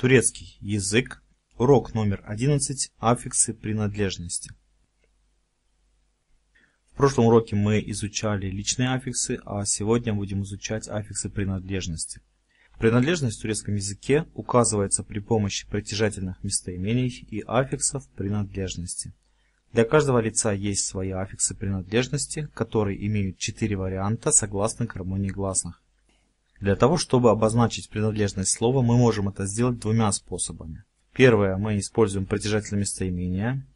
Турецкий язык. Урок номер 11. Аффиксы принадлежности. В прошлом уроке мы изучали личные аффиксы, а сегодня будем изучать аффиксы принадлежности. Принадлежность в турецком языке указывается при помощи притяжательных местоимений и аффиксов принадлежности. Для каждого лица есть свои аффиксы принадлежности, которые имеют 4 варианта согласно гармонии гласных. Для того, чтобы обозначить принадлежность слова, мы можем это сделать двумя способами. Первое, мы используем притяжательное местоимение,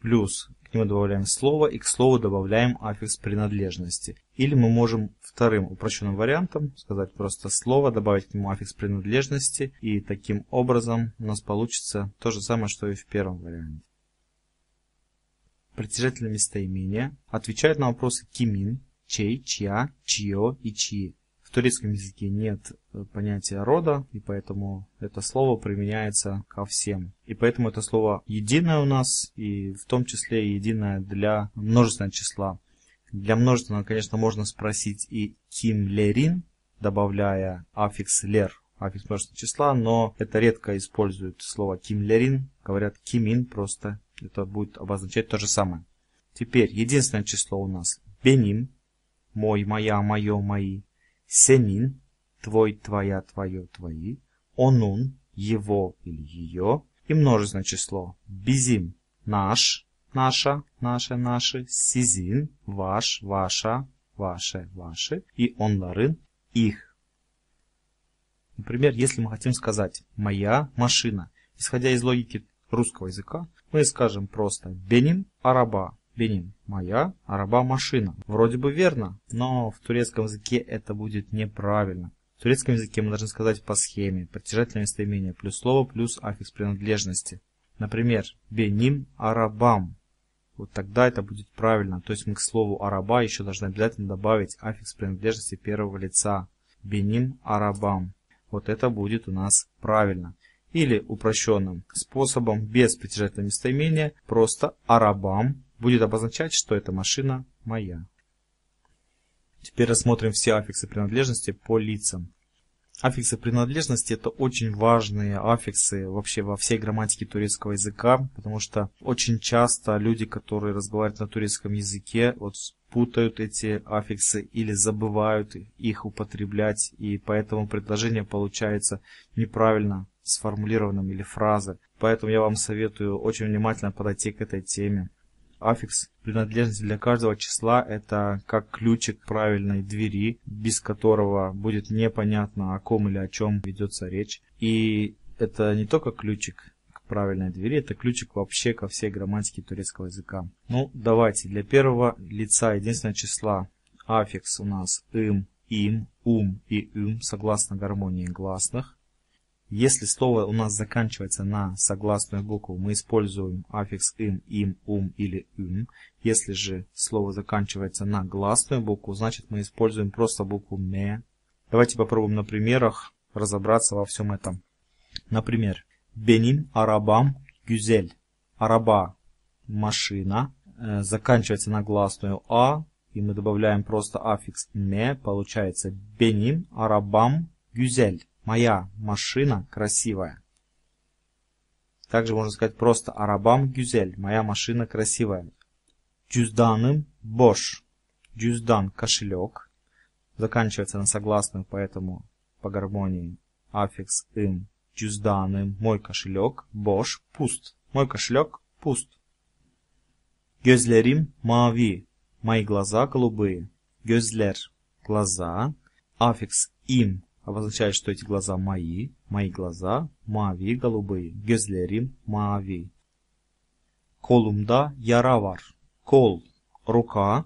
плюс к нему добавляем слово и к слову добавляем аффикс принадлежности. Или мы можем вторым упрощенным вариантом сказать просто слово, добавить к нему аффикс принадлежности, и таким образом у нас получится то же самое, что и в первом варианте. Притяжательное местоимение отвечает на вопросы кимин, чей, чья, чье и чьи. В турецком языке нет понятия рода, и поэтому это слово применяется ко всем. И поэтому это слово единое у нас, и в том числе единое для множественного числа. Для множественного, конечно, можно спросить и кимлерин, добавляя аффикс лер, аффикс множественного числа, но это редко используют слово кимлерин, говорят кимин просто. Это будет обозначать то же самое. Теперь единственное число у нас беним, мой, моя, мое, мои, сенин, твой, твоя, твое, твои, онун, его или ее, и множественное число бизим, наш, наша, наше, наши, сизин, ваш, ваша, ваше, ваши, и онларын, их. Например, если мы хотим сказать моя машина, исходя из логики русского языка, мы скажем просто «беним араба», «беним моя араба машина». Вроде бы верно, но в турецком языке это будет неправильно. В турецком языке мы должны сказать по схеме: притяжательное местоимение плюс слово плюс аффикс принадлежности. Например, «беним арабам». Вот тогда это будет правильно. То есть мы к слову «араба» еще должны обязательно добавить аффикс принадлежности первого лица. «Беним арабам». Вот это будет у нас правильно. Или упрощенным способом, без притяжательного местоимения, просто «арабам» будет обозначать, что эта машина моя. Теперь рассмотрим все аффиксы принадлежности по лицам. Аффиксы принадлежности — это очень важные аффиксы вообще во всей грамматике турецкого языка, потому что очень часто люди, которые разговаривают на турецком языке, вот путают эти аффиксы или забывают их употреблять, и поэтому предложение получается неправильно сформулированным или фразы. Поэтому я вам советую очень внимательно подойти к этой теме. Аффикс принадлежности для каждого числа — это как ключик к правильной двери, без которого будет непонятно, о ком или о чем ведется речь. И это не только ключик к правильной двери, это ключик вообще ко всей грамматике турецкого языка. Ну, давайте для первого лица единственного числа аффикс у нас им, им, ум и им согласно гармонии гласных. Если слово у нас заканчивается на согласную букву, мы используем аффикс им, ум или им. Если же слово заканчивается на гласную букву, значит мы используем просто букву ме. Давайте попробуем на примерах разобраться во всем этом. Например, беним арабам гюзель. Араба – машина. Заканчивается на гласную а, и мы добавляем просто аффикс ме. Получается беним арабам гюзель. Моя машина красивая. Также можно сказать просто арабам гюзель. Моя машина красивая. Джузданым бош. Джуздан кошелек. Заканчивается на согласную, поэтому по гармонии аффикс им. Джузданым мой кошелек. Бош пуст. Мой кошелек пуст. Гюзлерим мави. Мои глаза голубые. Гюзлер глаза. Аффикс им обозначает, что эти глаза мои, мои глаза, мави, голубые. Гюзлерим, мави. Колумда, яравар. Кол, рука.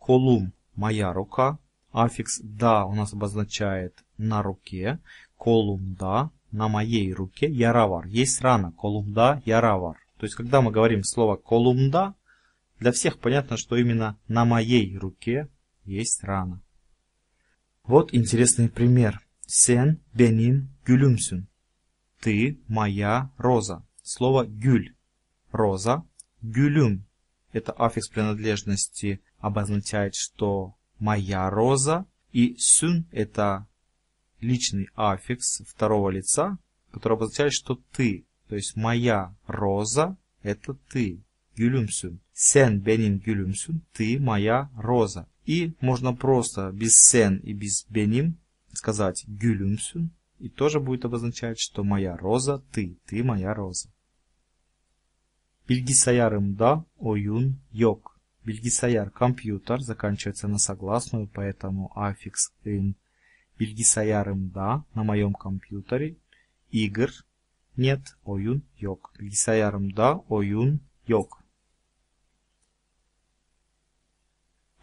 Колум, моя рука. Аффикс да у нас обозначает на руке. Колумда, на моей руке, яравар. Есть рана. Колумда, яравар. То есть, когда мы говорим слово колумда, для всех понятно, что именно на моей руке есть рана. Вот интересный пример. Сен беним гюлюмсюн. Ты моя роза. Слово гюль. Роза. Гюлюм. Это аффикс принадлежности обозначает, что моя роза. И сюн — это личный аффикс второго лица, которое обозначает, что ты. То есть моя роза – это ты. Gülümsün. Sen benim gülümsün. Ты моя роза. И можно просто без sen и без benim сказать gülümsün. И тоже будет обозначать, что моя роза – ты. Ты моя роза. Bilgisayarımda oyun yok. Bilgisayar – компьютер. Заканчивается на согласную, поэтому аффикс ин. Bilgisayarımda – на моем компьютере. Игр – нет. Oyun yok. Bilgisayarımda oyun yok.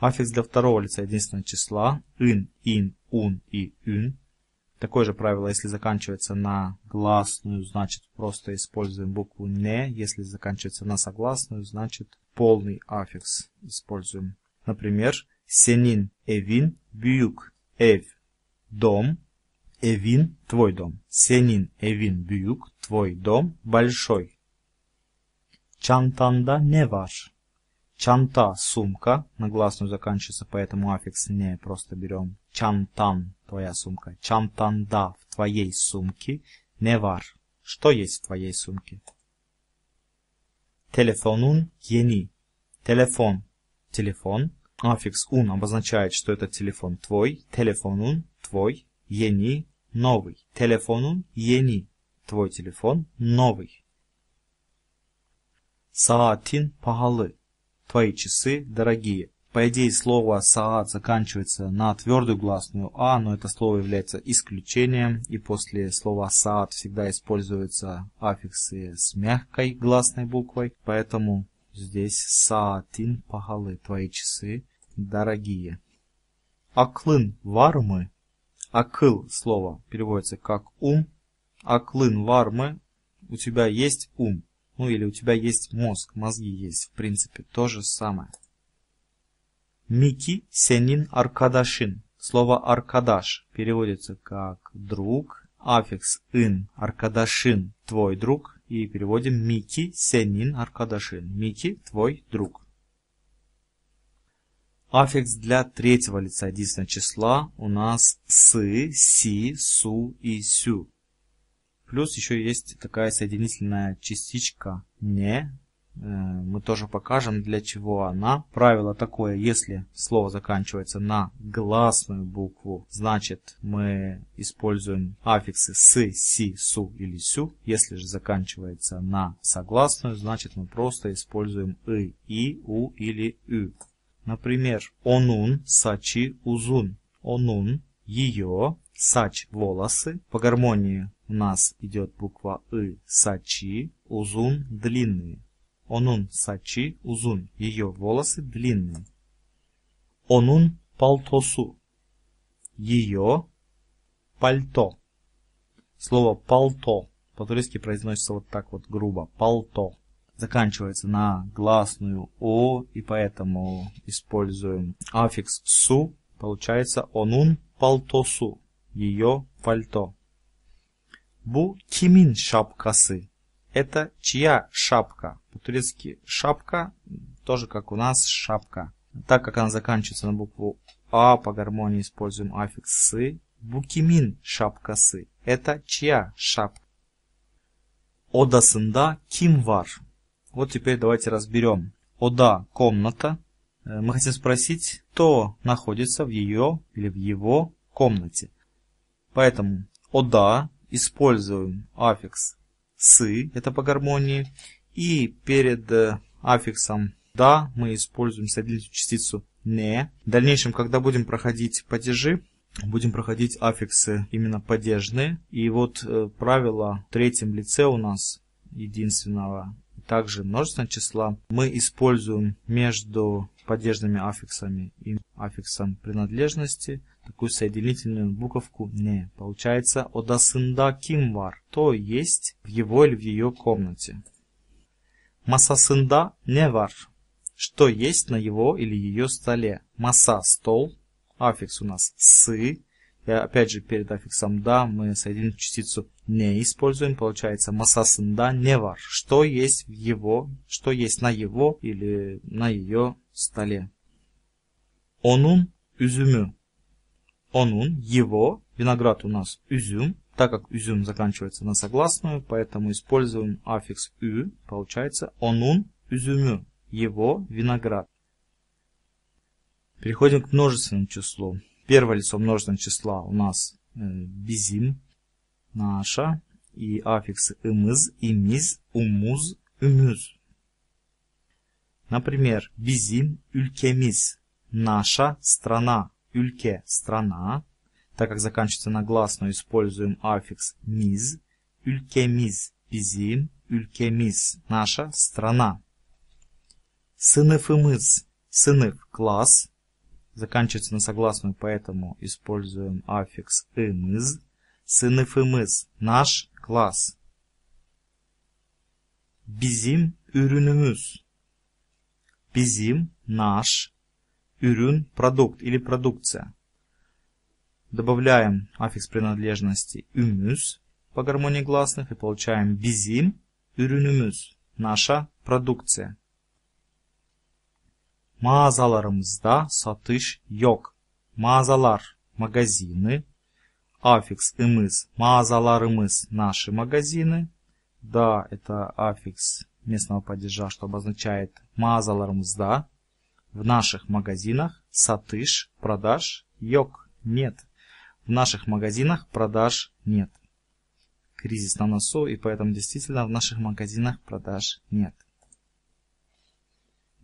Аффикс для второго лица единственного числа ин, ин, ун и ün. Такое же правило, если заканчивается на гласную, значит просто используем букву не. Если заканчивается на согласную, значит полный аффикс используем. Например, senin evin büyük, ev дом, evin твой дом. Senin evin büyük, твой дом большой. Çantanda ne var? Чанта – сумка, на гласную заканчивается, поэтому аффикс не просто берем. Чантан – твоя сумка. Чантанда – в твоей сумке. Не вар – что есть в твоей сумке. Телефонун ени. Телефон – телефон. Аффикс ун обозначает, что это телефон твой. Телефонун – твой. Ени – новый. Телефонун ени – твой телефон новый. Саатин пахалы. Твои часы дорогие. По идее, слово «саат» заканчивается на твердую гласную «а», но это слово является исключением, и после слова «саат» всегда используются аффиксы с мягкой гласной буквой, поэтому здесь «саатин пахалы» – твои часы дорогие. «Аклын вармы» – «акыл» слово переводится как «ум». «Аклын вармы» – у тебя есть ум. Ну или у тебя есть мозг, мозги есть, в принципе, то же самое. Мики сенин аркадашин. Слово аркадаш переводится как друг, аффикс ин аркадашин, твой друг. И переводим мики сенин аркадашин. Мики, твой друг. Аффикс для третьего лица единственного числа у нас сы, си, су и сю. Плюс еще есть такая соединительная частичка «не». Мы тоже покажем, для чего она. Правило такое, если слово заканчивается на гласную букву, значит мы используем аффиксы «сы», «си», «су» или «сю». Если же заканчивается на согласную, значит мы просто используем «и», «у» или «ю». Например, «онун», «сачи», «узун». «Онун», «ее», «сач», «волосы». По гармонии у нас идет буква «ы» – «сачи», «узун» – длинные. «Онун» – «сачи», «узун» – ее волосы длинные. «Онун» – «палтосу», «ее» – «пальто». Слово «палто» по-турецки произносится вот так вот грубо – «палто». Заканчивается на гласную «о», и поэтому используем аффикс «су». Получается «онун» – «палтосу», «ее» – «пальто». Бу кимин шапкасы. Это чья шапка? По-турецки шапка, тоже как у нас шапка. Так как она заканчивается на букву А, по гармонии используем аффикс сы. Бу кимин шапкасы. Это чья шапка? Одасында ким вар. Вот теперь давайте разберем. Ода – комната. Мы хотим спросить, кто находится в ее или в его комнате. Поэтому ода – используем аффикс «сы», это по гармонии, и перед аффиксом «да» мы используем соединительную частицу «не». В дальнейшем, когда будем проходить падежи, будем проходить аффиксы именно падежные. И вот правило в третьем лице у нас единственного, также множественного числа, мы используем между падежными аффиксами и аффиксом принадлежности такую соединительную буковку «не». Получается «одасында кимвар», то есть в его или в ее комнате. «Масасында невар», что есть на его или ее столе. «Маса» – стол, аффикс у нас «сы». И опять же перед аффиксом «да» мы соединим частицу «не» используем. Получается «масасында невар», что есть в его, что есть на его или на ее столе. «Онун üzümü». Онун, его, виноград у нас, üzüm, Так как изюм заканчивается на согласную, поэтому используем аффикс «ü», получается «onun üzümü», его виноград. Переходим к множественному числу. Первое лицо множественного числа у нас «bizim», «наша», и аффиксы «ımız», «imiz», «umuz», «ümüz». Например, «bizim ülkemiz», «наша страна», «ülke» «страна». Так как заканчивается на гласную, используем аффикс «miz», «ülkemiz», «bizim», «ülkemiz», «наша страна». «Sınıfımız», «sınıf» «класс», заканчивается на согласную, поэтому используем аффикс «ımız», «sınıfımız», «наш класс». «Bizim ürünümüz», «bizim» «наш», «ürün» «продукт» или «продукция». Добавляем аффикс принадлежности «ümüz» по гармонии гласных и получаем «bizim ürünümüz» «наша продукция». Mağazalarımızda satış yok. Mağazalar магазины. Аффикс «ımız» «mağazalarımız» «наши магазины». Да, это аффикс местного падежа, что обозначает «mağazalarımızda» в наших магазинах. Satış продаж yok нет. В наших магазинах продаж нет. Кризис на носу, и поэтому действительно в наших магазинах продаж нет.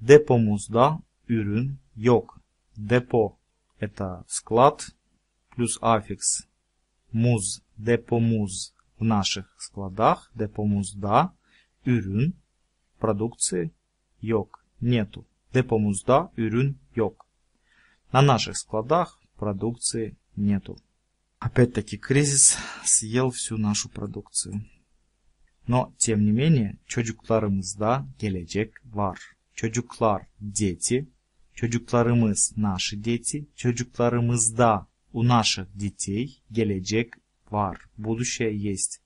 Депомузда ürün yok. Депо – это склад, плюс аффикс муз, депомуз в наших складах. Депомузда ürün продукции yok нету. Депомузда ürün yok. На наших складах продукции нету. Опять-таки кризис съел всю нашу продукцию. Но, тем не менее, çocuklarımızda gelecek var. Çocuklar – дети, çocuklarımız – наши дети, çocuklarımızda – у наших детей, gelecek var. Будущее есть.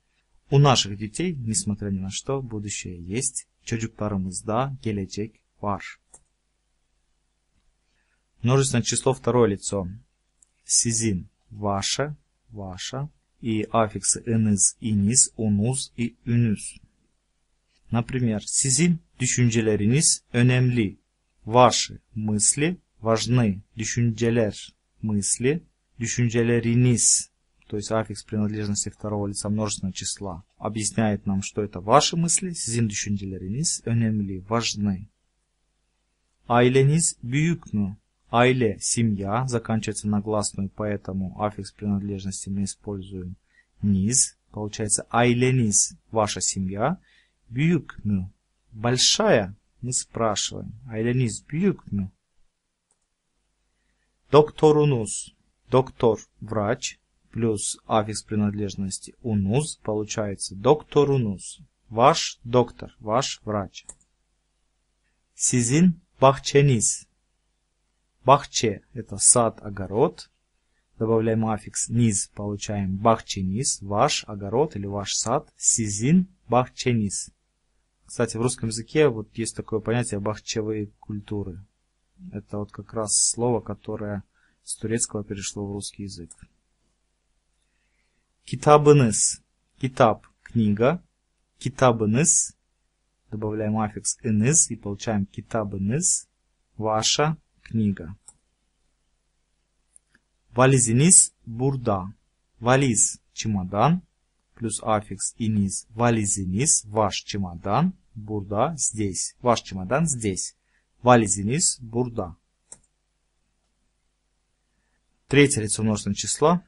У наших детей, несмотря ни на что, будущее есть. Çocuklarımızda gelecek var. Множественное число второе лицо. Sizin. Ваше, ваша, и аффиксы «ınız», «iniz», «unuz» и «ünüz». Например, «Sizin düşünceleriniz önemli». Ваши мысли важны. Düşünceler мысли, düşünceleriniz, то есть аффикс принадлежности второго лица множественного числа, объясняет нам, что это ваши мысли. «Sizin düşünceleriniz önemli», важны. «Aileniz büyük mü?» Aile – семья, заканчивается на гласную, поэтому аффикс принадлежности мы используем «низ». Получается «aileniz» – ваша семья. «Büyük mü?» – большая, мы спрашиваем. «Aileniz büyük mü?» «Doktorunuz» – доктор – врач, плюс аффикс принадлежности «unuz», получается «doktorunuz» – ваш доктор, ваш врач. «Sizin bahçeniz» Бахче – это сад, огород. Добавляем аффикс «низ», получаем «бахчениз», ваш огород или ваш сад. «Sizin bahçeniz». Кстати, в русском языке вот есть такое понятие «бахчевые культуры». Это вот как раз слово, которое с турецкого перешло в русский язык. «Китабыныз» – «китаб» – «книга». «Китабыныз» – добавляем аффикс «ınız» и получаем «китабыныз» – «ваша книга». Вализиниз бурда. Вализ чемодан плюс аффикс иниз. Вализиниз ваш чемодан. Бурда здесь. Ваш чемодан здесь. Вализиниз бурда. Третье лицо множественного числа.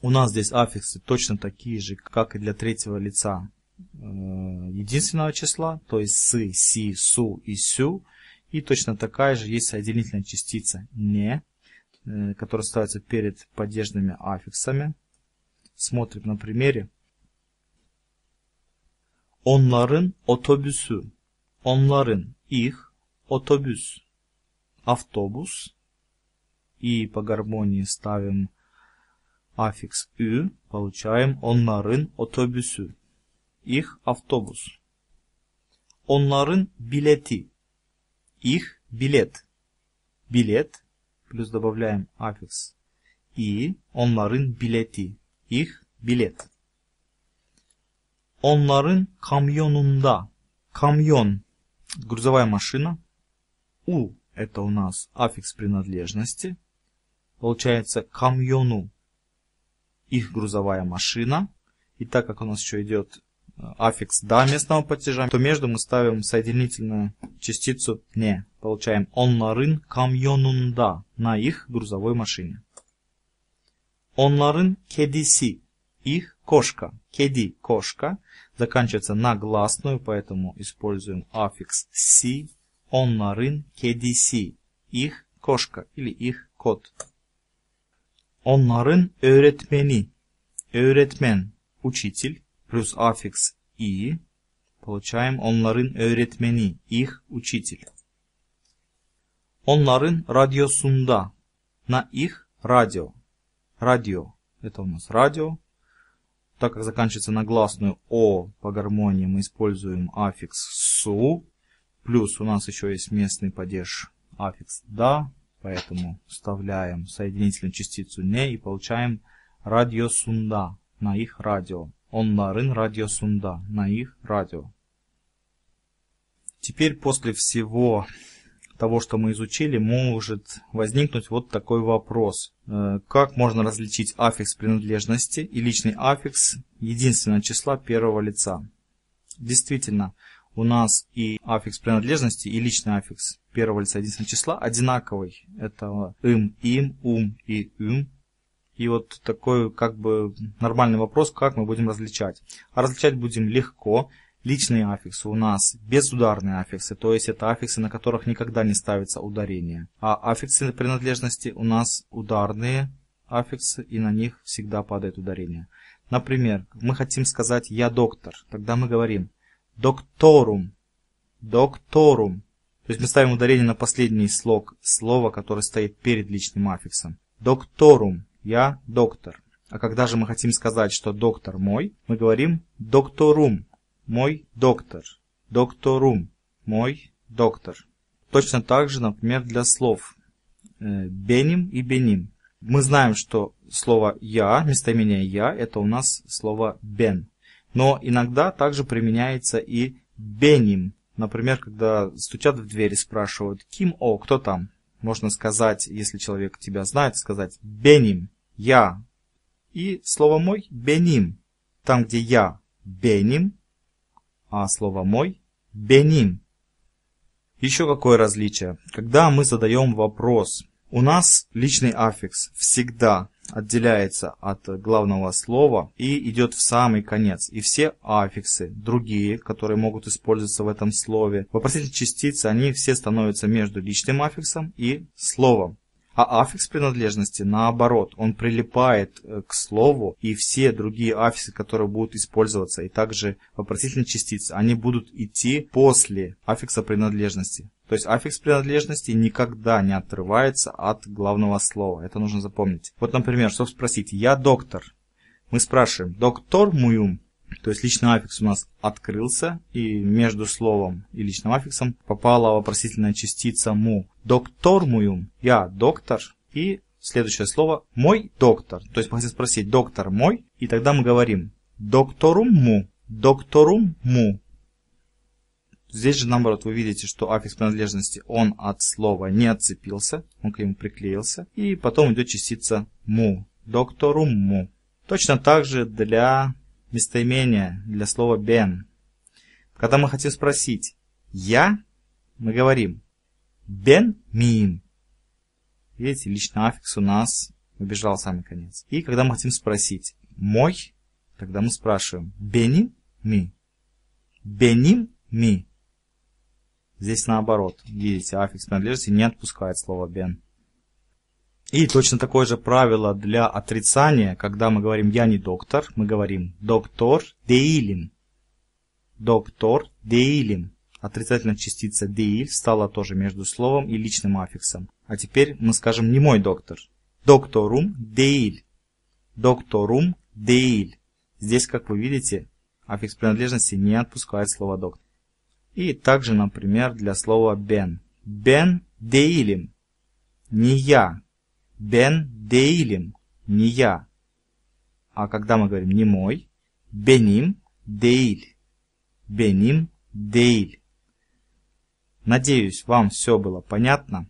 У нас здесь аффиксы точно такие же, как и для третьего лица единственного числа. То есть сы, си, су и сю. И точно такая же есть соединительная частица «не», которая ставится перед падежными аффиксами. Смотрим на примере. Onların otobüsü. Onların их otobüs. Автобус. И по гармонии ставим аффикс «ü». Получаем onların otobüsü. Их автобус. Onların билети. Их билет. Билет. Плюс добавляем аффикс и. Onların билети. Их bilet. Onların kamyonunda. Камьон – грузовая машина. У – это у нас аффикс принадлежности. Получается камьону – их грузовая машина. И так как у нас еще идет аффикс «да» местного падежа, то между мы ставим соединительную частицу «не». Получаем «онларын камьонунда» – на их грузовой машине. «Онларын кедиси» – их кошка. «Кеди» – кошка. Заканчивается на гласную, поэтому используем аффикс «си». «Онларын кедиси» – их кошка или их кот. «Онларын öğretmeni» – öğretmen – учитель. Плюс аффикс «и». Получаем «онларын öğretmeni» – их учитель. «Онларын радиосунда» – на их радио. Радио – это у нас радио. Так как заканчивается на гласную «о» по гармонии, мы используем аффикс «су». Плюс у нас еще есть местный падеж аффикс «да». Поэтому вставляем соединительную частицу «не» и получаем «радиосунда» – на их радио. Онларын радиосунда, на их радио. Теперь после всего того, что мы изучили, может возникнуть вот такой вопрос. Как можно различить аффикс принадлежности и личный аффикс единственного числа первого лица? Действительно, у нас и аффикс принадлежности, и личный аффикс первого лица единственного числа одинаковый. Это им, ум и ым. И вот такой как бы нормальный вопрос, как мы будем различать. А различать будем легко. Личные аффиксы у нас безударные аффиксы, то есть это аффиксы, на которых никогда не ставится ударение. А аффиксы принадлежности у нас ударные аффиксы, и на них всегда падает ударение. Например, мы хотим сказать «я доктор». Тогда мы говорим «докторум», «докторум». То есть мы ставим ударение на последний слог слова, который стоит перед личным аффиксом. «Докторум». Я доктор. А когда же мы хотим сказать, что доктор мой, мы говорим докторум, мой доктор. Докторум, мой доктор. Точно так же, например, для слов беним и беним. Мы знаем, что слово я, местоимение я, это у нас слово бен. Но иногда также применяется и беним. Например, когда стучат в дверь и спрашивают ким о, кто там? Можно сказать, если человек тебя знает, сказать беним, я. И слово мой беним. Там, где я беним, а слово мой беним. Еще какое различие? Когда мы задаем вопрос, у нас личный аффикс всегда отделяется от главного слова и идет в самый конец. И все аффиксы, другие, которые могут использоваться в этом слове, вопросительные частицы, они все становятся между личным аффиксом и словом. А аффикс принадлежности наоборот, он прилипает к слову, и все другие аффиксы, которые будут использоваться, и также вопросительные частицы, они будут идти после аффикса принадлежности. То есть аффикс принадлежности никогда не отрывается от главного слова. Это нужно запомнить. Вот, например, чтобы спросить «я доктор», мы спрашиваем «доктор муюм». То есть личный аффикс у нас открылся, и между словом и личным аффиксом попала вопросительная частица «му». «Доктор муюм», «я доктор», и следующее слово «мой доктор». То есть мы хотим спросить «доктор мой», и тогда мы говорим «докторум му», «докторум му». Здесь же, наоборот, вы видите, что аффикс принадлежности, он от слова не отцепился, он к нему приклеился. И потом идет частица «му», «докторум му». Точно так же для местоимения, для слова «бен». Когда мы хотим спросить «я», мы говорим «бен мим». Видите, личный аффикс у нас убежал в самый конец. И когда мы хотим спросить «мой», тогда мы спрашиваем «беним ми». «Беним ми». Здесь наоборот, видите, аффикс принадлежности не отпускает слово «бен». И точно такое же правило для отрицания, когда мы говорим «я не доктор», мы говорим «доктор деилим». «Доктор деилим». Отрицательная частица «деиль» стала тоже между словом и личным аффиксом. А теперь мы скажем «не мой доктор». «Докторум деиль». «Докторум деиль». Здесь, как вы видите, аффикс принадлежности не отпускает слово «доктор». И также, например, для слова «бен». «Бен деилим» – не я. «Бен деилим» – не я. А когда мы говорим не мой, беним дейль. Беним дейль. Надеюсь, вам все было понятно.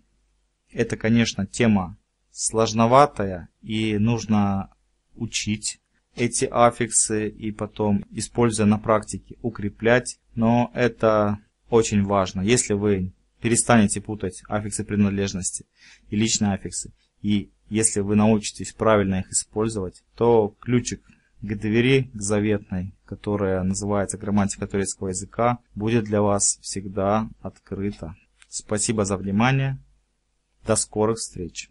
Это, конечно, тема сложноватая, и нужно учить эти аффиксы и потом, используя на практике, укреплять. Но это очень важно. Если вы перестанете путать аффиксы принадлежности и личные аффиксы, и если вы научитесь правильно их использовать, то ключик к двери, к заветной, которая называется грамматика турецкого языка, будет для вас всегда открыта. Спасибо за внимание. До скорых встреч.